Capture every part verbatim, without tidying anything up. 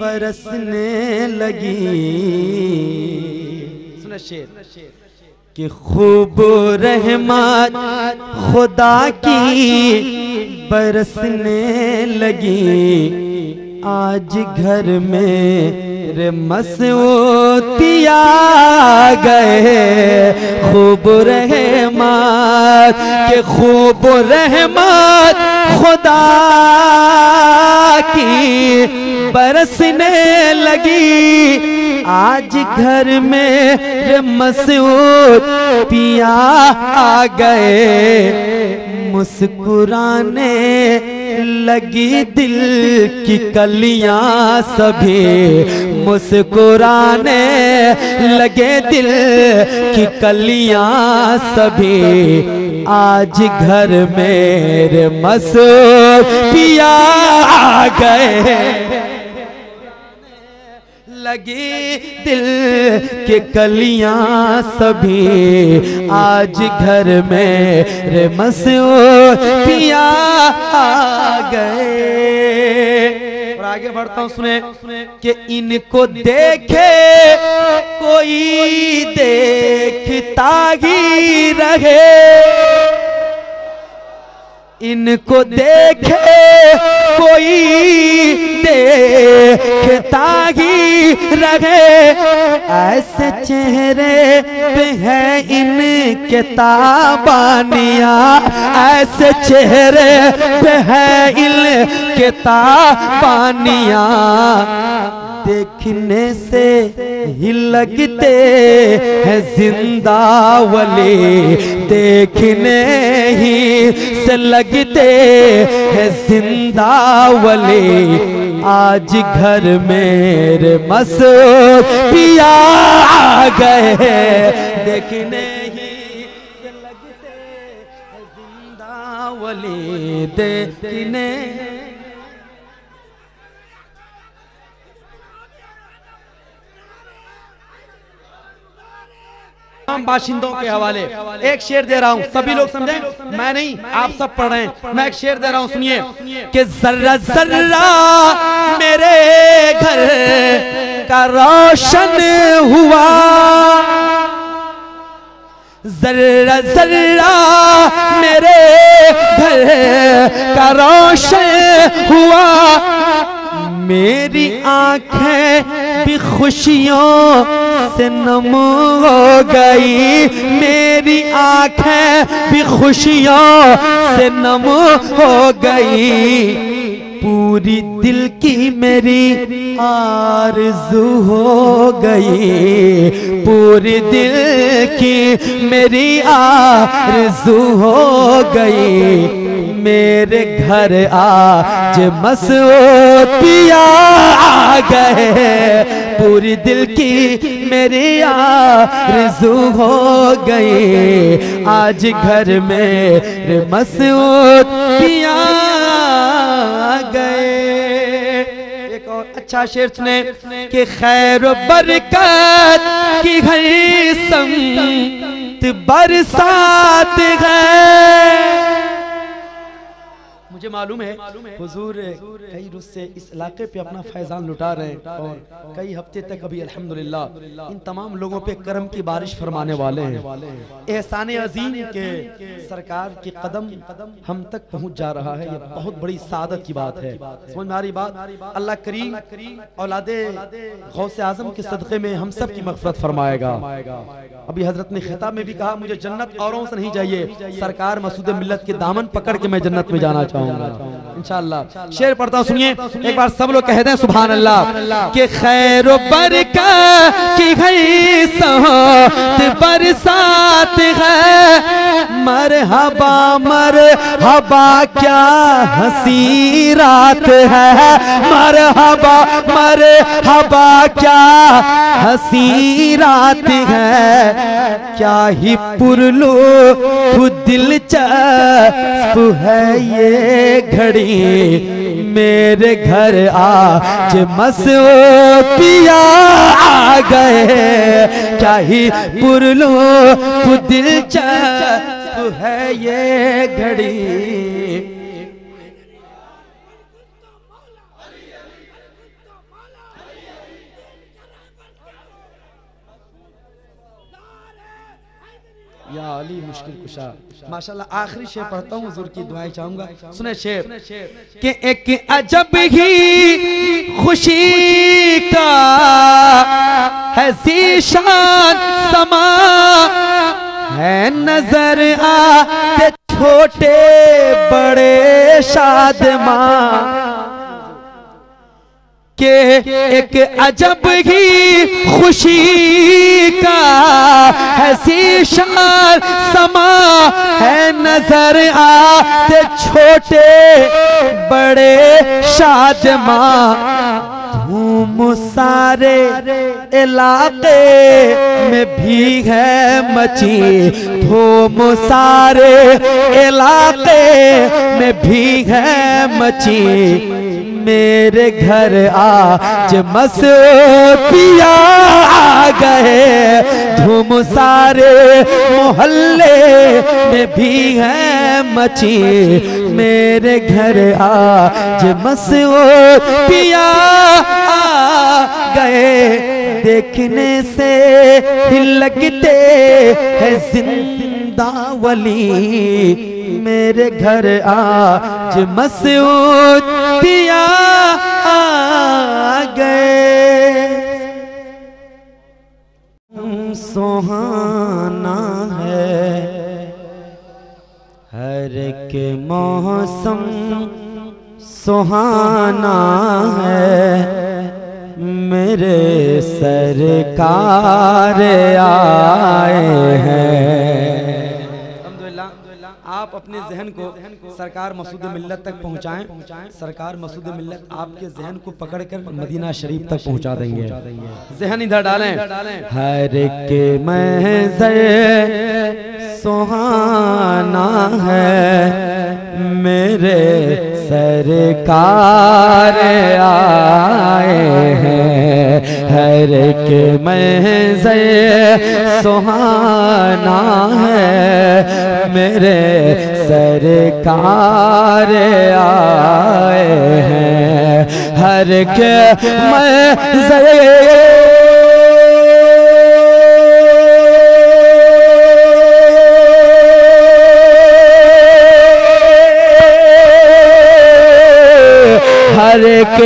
बरसने लगी। सुना शेर कि खूब रहमत खुदा की बरसने लगी, आज घर में रे मसऊती आ गए। खूब रहमत के खूब रहमत खुदा की बरसने लगी, आज घर में मसऊती आ गए। मुस्कुराने लगी दिल की कलियां सभी, मुस्कुराने लगे दिल की कलियां सभी, आज घर मेरे मसऊती आ गए। लगी दिल के कलियां सभी, आज घर में रे मसऊती आ गए। और आगे बढ़ता हूँ, सुने कि इनको देखे कोई देखता ही रहे, इनको देखे कोई देखता ही रहे। ऐसे चेहरे पे है इनके ताबानिया, ऐसे चेहरे पे है इनके ताबानिया, देखने से ही लगते हैं जिंदा वली, देखने ही से लगते हैं जिंदा वली, आज घर मेरे मसऊती आ गए। देखने ही से लगते हैं जिंदा वली, देखने बाशिंदों के हवाले एक शेर दे रहा हूँ, सभी लोग समझें, मैं नहीं आप सब पढ़ रहे हैं। मैं एक शेर दे रहा हूँ, सुनिए कि जर्रा जर्रा मेरे घर का रोशन हुआ, जर्रा जर्रा मेरे घर का रोशन हुआ, मेरी आंखें भी खुशियों से नम हो गई, मेरी आंखें भी खुशियों से नम हो गई, पूरी दिल की मेरी आरज़ू हो गई, पूरी दिल की मेरी आरज़ू हो गई, मेरे घर आज मसऊती आ गए। पूरी दिल की मेरी आरज़ू हो गई, आज घर मेरे मसऊती आ गए। एक और अच्छा शेर सुने कि खैर बरकत की हर संगत बरसात है। मुझे मालूम है हुजूर कई रुस से इस इलाके पे अपना फैजान लुटा रहे हैं और कई हफ्ते तक अभी अल्हम्दुलिल्लाह इन तमाम लोगों पे करम की बारिश फरमाने वाले हैं। एहसान अजीम के सरकार के कदम हम तक पहुंच जा रहा है, ये बहुत बड़ी सादत की बात है। समझ में आ रही बात? अल्लाह करीम औलादे गौसे आजम के सदक़े में हम सब की मग़फ़िरत फरमाएगा। अभी हजरत ने खिताब में भी कहा मुझे जन्नत औरों से नहीं चाहिए, सरकार मसूद मिल्लत के दामन पकड़ के मैं जन्नत में जाना चाहूँगा। इंशाअल्लाह शेर पढ़ता हूँ, सुनिए एक बार सब लोग कहते हैं सुभान अल्लाह के खैर बरकत की गई सहत बरसात है, मरहबा मरहबा क्या हंसी रात है, मरहबा मरहबा क्या हंसी रात है, क्या ही पुरलो दिलचस्प है ये घड़ी, मेरे घर आज मसऊती आ गए। क्या ही पुरलो दिलचस्प है ये घड़ी, या अली मुश्किल कुशा। माशाल्लाह आखिरी शेर पढ़ता हूँ, हुजूर की दुआएं चाहूंगा। सुने शेर कि एक अजब ही खुशी का है ज़ीशान समा है, नजर आते छोटे बड़े शादमा के एक अजब ही खुशी का है ज़ीशान समा है, नजर आते छोटे बड़े शादमा, धूम सारे इलाके में भी है मची, धूम सारे इलाके में भी है मची, मेरे घर आज मस्तियाँ आ गए, धूम सारे मोहल्ले में भी है मची, मेरे घर आज मस्तियाँ आ गए, देखने से ही लगते हैं जिंदा वली, मेरे घर आज मस्तियाँ दिया आ गए। सुहाना है हर एक मौसम, सुहाना है मेरे सरकार आए हैं। आप अपने जहन को, को सरकार मसूद मिल्लत तक पहुँचाएं, सरकार मसूद मिल्लत आपके जहन को पकड़कर मदीना शरीफ तक पहुँचा देंगे। जहन इधर डालें, हर एक महज़र सुहाना है मेरे सरकार आए हैं, हर एक महज़र सुहाना है मेरे सरकार आए हैं, हर के मैं हर एक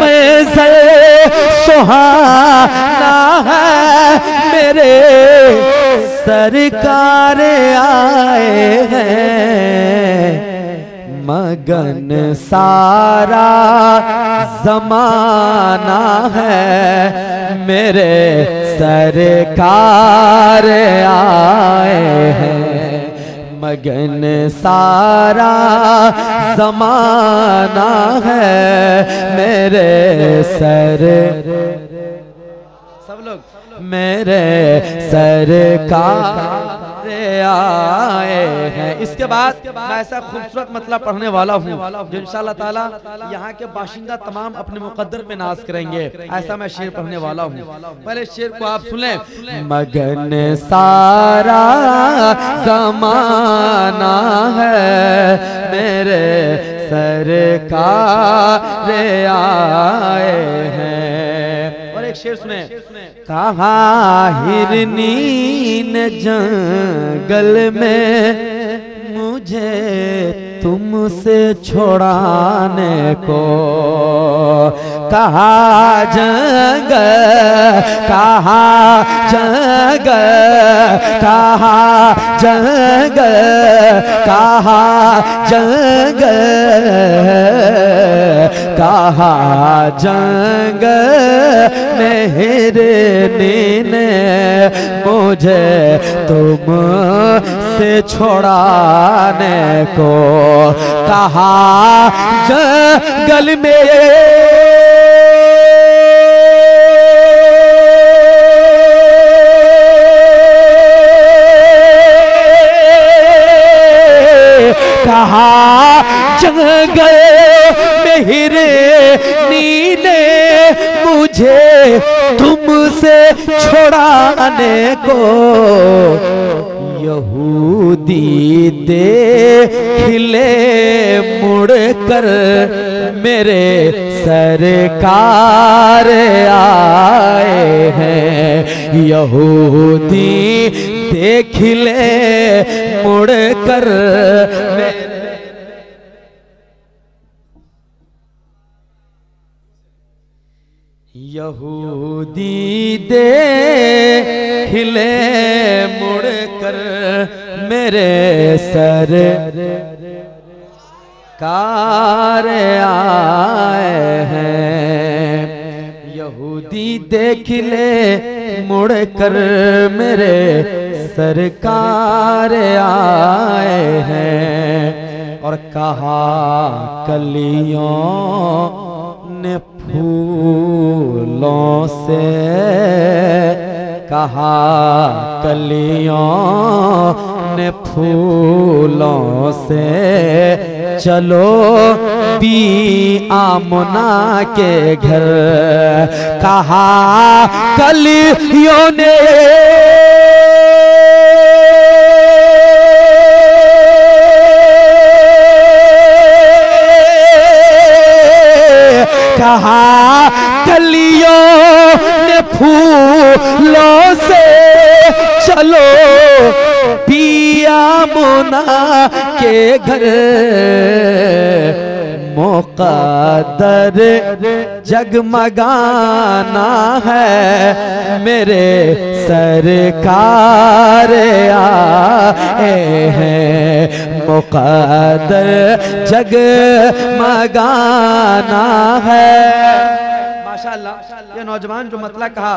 में से सुहाना है मेरे सरकार आए हैं, मगन सारा जमाना है मेरे सरकार आए हैं, मगन सारा जमाना है मेरे सर सब लोग मेरे सरकार आए हैं। इसके बाद मैं ऐसा खूबसूरत मतलब पढ़ने वाला हूँ जो इंशाअल्लाह ताला यहाँ के बाशिंदा तमाम अपने मुकद्दर पे नाज करेंगे, ऐसा मैं शेर पढ़ने वाला हूँ। पहले शेर को आप सुने, मगन सारा जमाना है मेरे सरकार आए हैं, और एक शेर सुने, कहा हिरनीन जंगल में मुझे तुमसे छुड़ाने को, कहा जंगल कहा जंगल कहा जंगल कहा जंगल कहा जंगल में हिरनीन मुझे तुम से छुड़ाने को, कहा जंगल में कहा जंगल में हिरनीन ने मुझे तुमसे छुड़ाने को, यहूदी देखले मुड़ कर मेरे सरकार आए हैं, यहूदी देख ले मुड़ कर यहूदी देख ले मुड़ कर मेरे सर कार आए हैं। यहूदी देख ले मुड़ कर मेरे सरकार आए हैं। और कहा कलियों ने फूलों से, कहा कलियों ने फूलों से चलो बी आमना के घर। कहा कलियों ने कहा कलियों ने फूलों से चलो पिया मोना के घर। मुकद्दर जगमगाना है मेरे सरकार आए हैं। मुकद्दर जगमगाना है। माशाल्लाह, ये नौजवान जो मतला कहा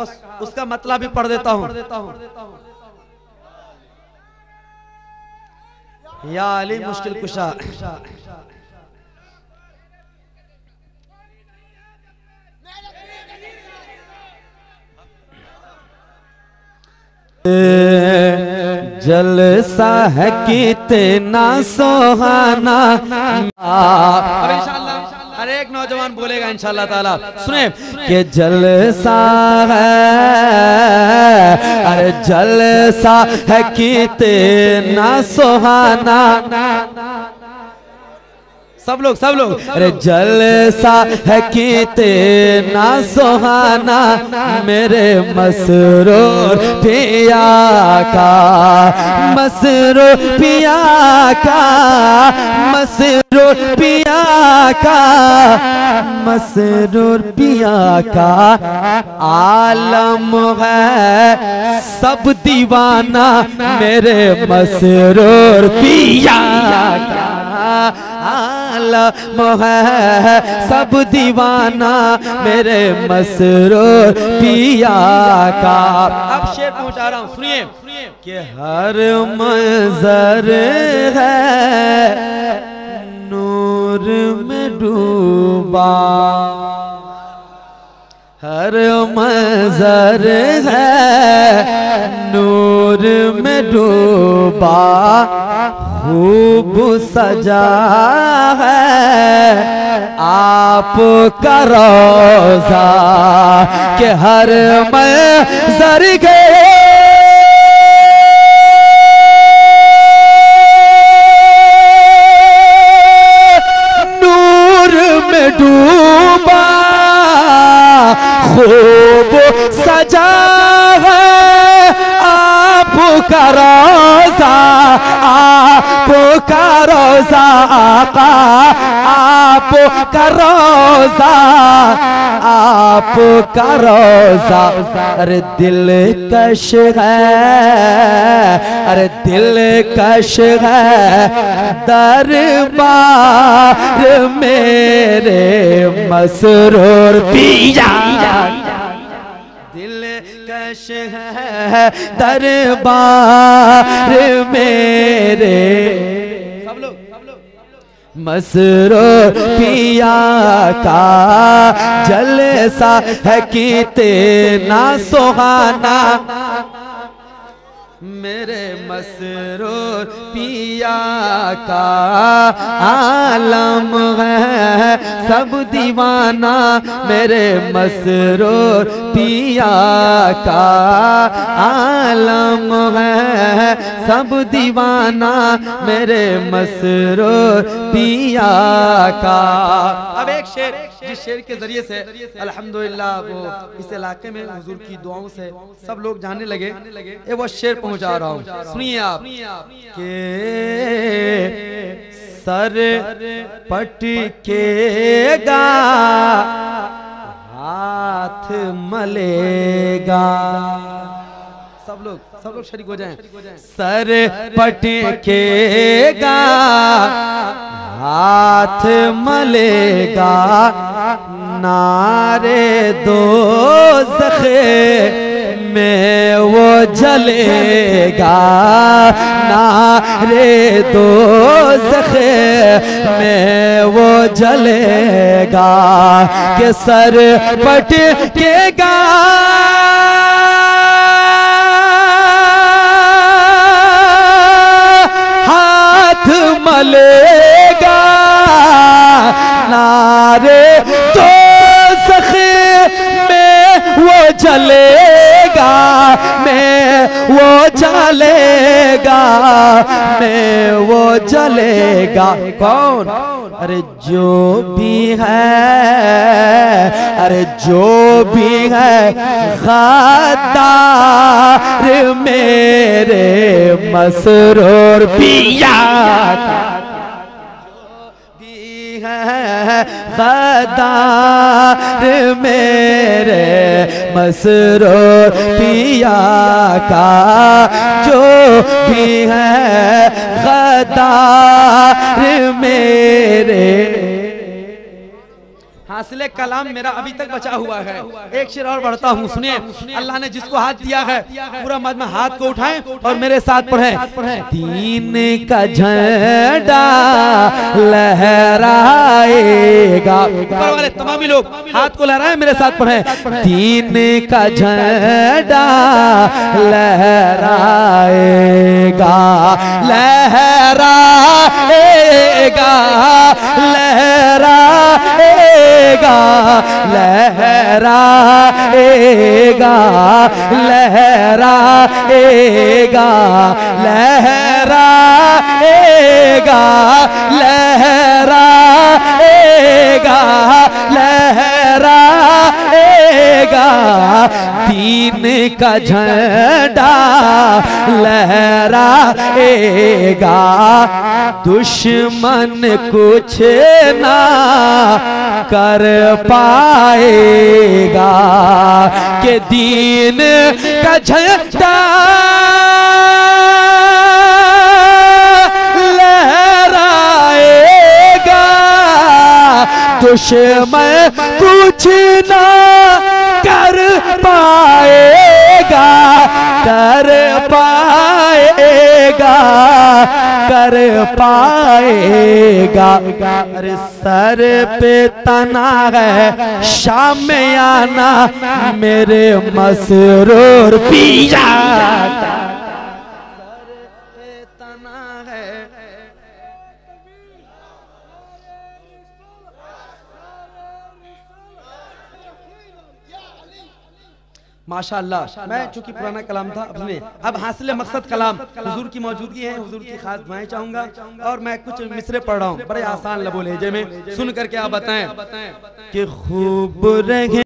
बस उसका मतला भी पढ़ देता हूँ। या अली मुश्किल कुशा जलसा है कितना सोहाना। हर एक नौजवान बोलेगा इंशाल्लाह ताला। सुने के जलसा है, अरे जलसा है कितना सुहाना। सब लोग सब लोग अरे जलसा है कितना सुहाना मेरे मसरूर पिया का, मसरूर पिया का, मसरूर पिया का, मसरूर पिया का आलम है सब दीवाना मेरे मसरूर पिया का। आलम है सब दीवाना मेरे मसरूर पिया का। अब शेर पहुंचा रहा हूँ, सुनिए कि हर मंजर है नूर में डूबा, हर मंजर है नूर में डूबा। खूब सजा है आप का रोजा के हर मंजर के डूबा। खूब सजा है आप का रोजा, आप का रोजा, आप का रोजा, आप का रोजा। अरे दिल कश है, अरे दिल कश है दरबार मेरे मसरूर पिया। दिल कश है दरबार मेरे मसरूर पिया का। जलसा है कितना सुहाना, मेरे मसरूर पिया का आलम है सब दीवाना, मेरे मसरूर पिया का आलम है सब दीवाना, मेरे मसरूर पिया का। अब एक शेर, जिस शेर के जरिए से अल्हम्दुलिल्लाह वो इस इलाके में हुजूर की दुआओं से सब लोग जानने लगे, ये वो शेर पहुंचा रहा हूँ, सुनिए आप। के सर पटकेगा हाथ मलेगा, सब लोग सब लोग शरीक हो जाएं। सर पटकेगा हाथ मलेगा, नारे दोज़ख में वो जलेगा, नारे दोज़ख में वो जलेगा, के सर पटकेगा हाथ मलेगा, नारे दोज़ख में वो जलेगा, मैं वो जलेगा, मैं वो जलेगा। कौन? अरे जो भी है, अरे जो भी है गद्दार मेरे मसरूर पिया का, गद्दार मेरे मसरूर पिया का, जो भी है गद्दार मेरे। हासिले कलाम मेरा अभी तक बचा हुआ है, एक शेर और बढ़ता हूँ, सुनिए। अल्लाह ने जिसको हाथ दिया है पूरा मजमा हाथ को उठाएं और मेरे साथ पढ़ें। दीन का झंडा लहराएगा, ऊपर वाले तमामी लोग हाथ को लहराएं, मेरे साथ पढ़ें। दीन का झंडा लहराएगा, लहराएगा, लहराएगा, लहराएगा, लहराएगा, लहराएगा, लहराएगा, लहराएगा, दीन का झंडा लहराएगा, दुश्मन कुछ ना कर पाएगा, के दीन का झंडा लहराएगा, दुश्मन कुछ ना कर पाएगा, कर पाएगा, कर पाएगा। अरे सर पे तना है शाम में आना, मेरे मसरूर पिया का, सर पे तना है माशाअल्लाह। मैं चूंकि पुराना कलाम था, अपने अब हासिल मकसद कलाम हुजूर की मौजूदगी है, हुजूर की खास दुआएं चाहूंगा और मैं कुछ मिसरे पढ़ रहा हूँ, बड़े आसान लबो लहजे में, सुन करके आप बताएं कि खूब रहे।